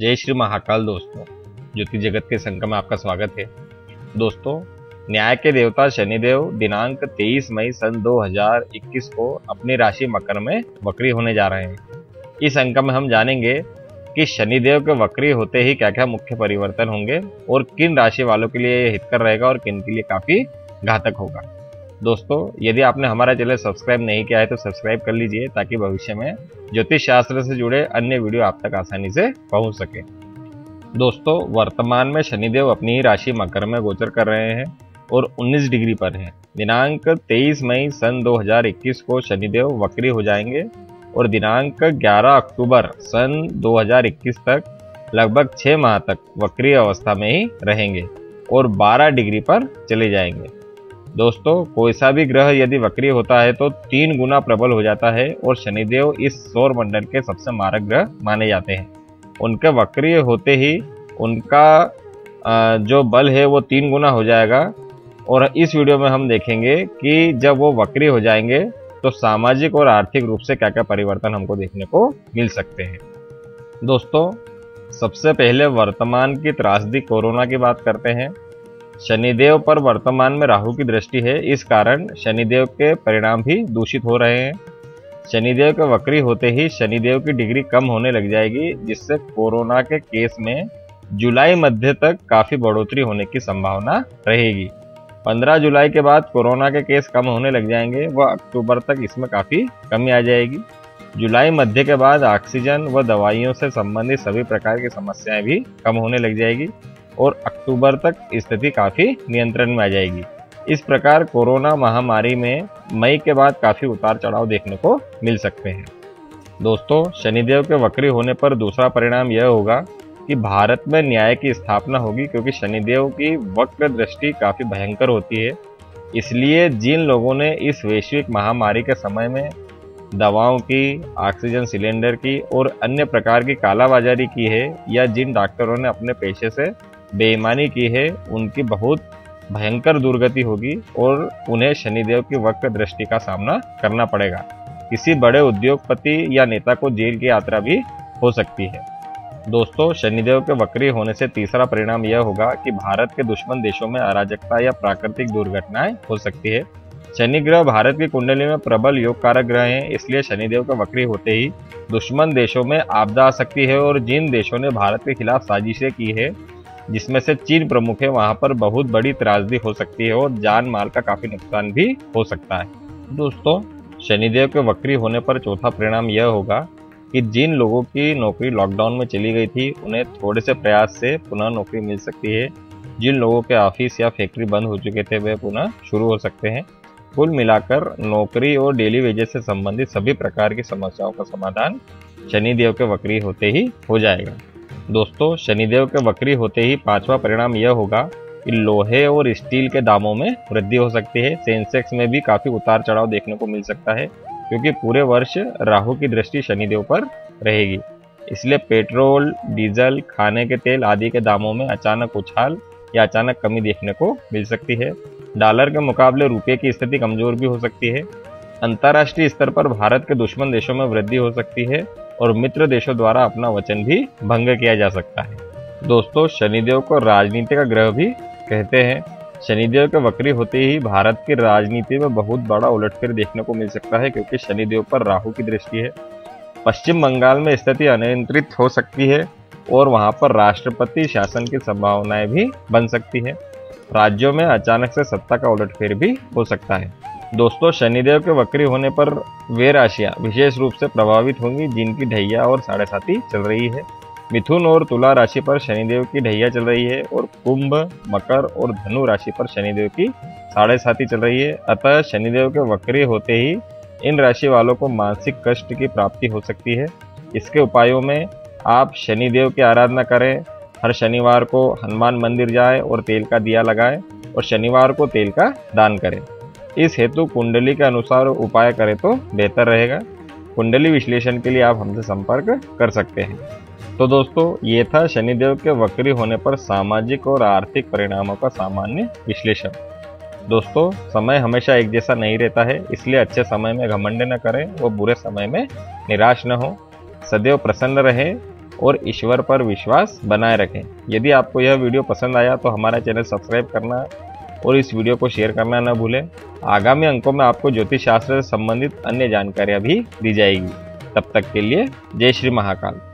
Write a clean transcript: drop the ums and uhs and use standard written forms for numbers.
जय श्री महाकाल। दोस्तों, ज्योतिष जगत के संगम में आपका स्वागत है। दोस्तों, न्याय के देवता शनिदेव दिनांक 23 मई सन 2021 को अपनी राशि मकर में वक्री होने जा रहे हैं। इस अंक में हम जानेंगे कि शनिदेव के वक्री होते ही क्या क्या मुख्य परिवर्तन होंगे और किन राशि वालों के लिए यह हितकर रहेगा और किन के लिए काफ़ी घातक होगा। दोस्तों, यदि आपने हमारा चैनल सब्सक्राइब नहीं किया है तो सब्सक्राइब कर लीजिए ताकि भविष्य में ज्योतिष शास्त्र से जुड़े अन्य वीडियो आप तक आसानी से पहुंच सके। दोस्तों, वर्तमान में शनिदेव अपनी ही राशि मकर में गोचर कर रहे हैं और 19 डिग्री पर हैं। दिनांक 23 मई सन 2021 को शनिदेव वक्री हो जाएंगे और दिनांक 11 अक्टूबर सन 2021 तक लगभग 6 माह तक वक्री अवस्था में ही रहेंगे और 12 डिग्री पर चले जाएंगे। दोस्तों, कोई सा भी ग्रह यदि वक्री होता है तो 3 गुना प्रबल हो जाता है और शनिदेव इस सौर मंडल के सबसे मारक ग्रह माने जाते हैं। उनके वक्री होते ही उनका जो बल है वो 3 गुना हो जाएगा। और इस वीडियो में हम देखेंगे कि जब वो वक्री हो जाएंगे तो सामाजिक और आर्थिक रूप से क्या क्या परिवर्तन हमको देखने को मिल सकते हैं। दोस्तों, सबसे पहले वर्तमान की त्रासदी कोरोना की बात करते हैं। शनिदेव पर वर्तमान में राहु की दृष्टि है, इस कारण शनिदेव के परिणाम भी दूषित हो रहे हैं। शनिदेव के वक्री होते ही शनिदेव की डिग्री कम होने लग जाएगी, जिससे कोरोना के केस में जुलाई मध्य तक काफ़ी बढ़ोतरी होने की संभावना रहेगी। 15 जुलाई के बाद कोरोना के केस कम होने लग जाएंगे व अक्टूबर तक इसमें काफ़ी कमी आ जाएगी। जुलाई मध्य के बाद ऑक्सीजन व दवाइयों से संबंधित सभी प्रकार की समस्याएँ भी कम होने लग जाएगी और अक्टूबर तक स्थिति काफ़ी नियंत्रण में आ जाएगी। इस प्रकार कोरोना महामारी में मई के बाद काफ़ी उतार चढ़ाव देखने को मिल सकते हैं। दोस्तों, शनिदेव के वक्री होने पर दूसरा परिणाम यह होगा कि भारत में न्याय की स्थापना होगी, क्योंकि शनिदेव की वक्र दृष्टि काफ़ी भयंकर होती है। इसलिए जिन लोगों ने इस वैश्विक महामारी के समय में दवाओं की, ऑक्सीजन सिलेंडर की और अन्य प्रकार की कालाबाजारी की है या जिन डॉक्टरों ने अपने पेशे से बेईमानी की है, उनकी बहुत भयंकर दुर्गति होगी और उन्हें शनिदेव की वक्र दृष्टि का सामना करना पड़ेगा। किसी बड़े उद्योगपति या नेता को जेल की यात्रा भी हो सकती है। दोस्तों, शनिदेव के वक्री होने से तीसरा परिणाम यह होगा कि भारत के दुश्मन देशों में अराजकता या प्राकृतिक दुर्घटनाएं हो सकती है। शनि ग्रह भारत की कुंडली में प्रबल योग कारक ग्रह हैं, इसलिए शनिदेव का वक्री होते ही दुश्मन देशों में आपदा आ सकती है और जिन देशों ने भारत के खिलाफ साजिशें की है, जिसमें से चीन प्रमुख है, वहाँ पर बहुत बड़ी त्रासदी हो सकती है और जान माल का काफ़ी नुकसान भी हो सकता है। दोस्तों, शनिदेव के वक्री होने पर चौथा परिणाम यह होगा कि जिन लोगों की नौकरी लॉकडाउन में चली गई थी, उन्हें थोड़े से प्रयास से पुनः नौकरी मिल सकती है। जिन लोगों के ऑफिस या फैक्ट्री बंद हो चुके थे, वे पुनः शुरू हो सकते हैं। कुल मिलाकर नौकरी और डेली वेजेस से संबंधित सभी प्रकार की समस्याओं का समाधान शनिदेव के वक्री होते ही हो जाएगा। दोस्तों, शनिदेव के वक्री होते ही पांचवा परिणाम यह होगा कि लोहे और स्टील के दामों में वृद्धि हो सकती है। सेंसेक्स में भी काफ़ी उतार चढ़ाव देखने को मिल सकता है, क्योंकि पूरे वर्ष राहु की दृष्टि शनिदेव पर रहेगी। इसलिए पेट्रोल, डीजल, खाने के तेल आदि के दामों में अचानक उछाल या अचानक कमी देखने को मिल सकती है। डॉलर के मुकाबले रुपये की स्थिति कमजोर भी हो सकती है। अंतर्राष्ट्रीय स्तर पर भारत के दुश्मन देशों में वृद्धि हो सकती है और मित्र देशों द्वारा अपना वचन भी भंग किया जा सकता है। दोस्तों, शनिदेव को राजनीति का ग्रह भी कहते हैं। शनिदेव के वक्री होते ही भारत की राजनीति में बहुत बड़ा उलटफेर देखने को मिल सकता है, क्योंकि शनिदेव पर राहु की दृष्टि है। पश्चिम बंगाल में स्थिति अनियंत्रित हो सकती है और वहां पर राष्ट्रपति शासन की संभावनाएं भी बन सकती है। राज्यों में अचानक से सत्ता का उलटफेर भी हो सकता है। दोस्तों, शनिदेव के वक्री होने पर वे राशियाँ विशेष रूप से प्रभावित होंगी जिनकी ढैया और साढ़े साती चल रही है। मिथुन और तुला राशि पर शनिदेव की ढैया चल रही है और कुंभ, मकर और धनु राशि पर शनिदेव की साढ़े साती चल रही है। अतः शनिदेव के वक्री होते ही इन राशि वालों को मानसिक कष्ट की प्राप्ति हो सकती है। इसके उपायों में आप शनिदेव की आराधना करें, हर शनिवार को हनुमान मंदिर जाएं और तेल का दिया लगाएं और शनिवार को तेल का दान करें। इस हेतु कुंडली के अनुसार उपाय करें तो बेहतर रहेगा। कुंडली विश्लेषण के लिए आप हमसे संपर्क कर सकते हैं। तो दोस्तों, ये था शनिदेव के वक्री होने पर सामाजिक और आर्थिक परिणामों का सामान्य विश्लेषण। दोस्तों, समय हमेशा एक जैसा नहीं रहता है, इसलिए अच्छे समय में घमंड न करें और बुरे समय में निराश न हो। सदैव प्रसन्न रहें और ईश्वर पर विश्वास बनाए रखें। यदि आपको यह वीडियो पसंद आया तो हमारा चैनल सब्सक्राइब करना और इस वीडियो को शेयर करना न भूलें। आगामी अंकों में आपको ज्योतिष शास्त्र से संबंधित अन्य जानकारियाँ भी दी जाएगी। तब तक के लिए जय श्री महाकाल।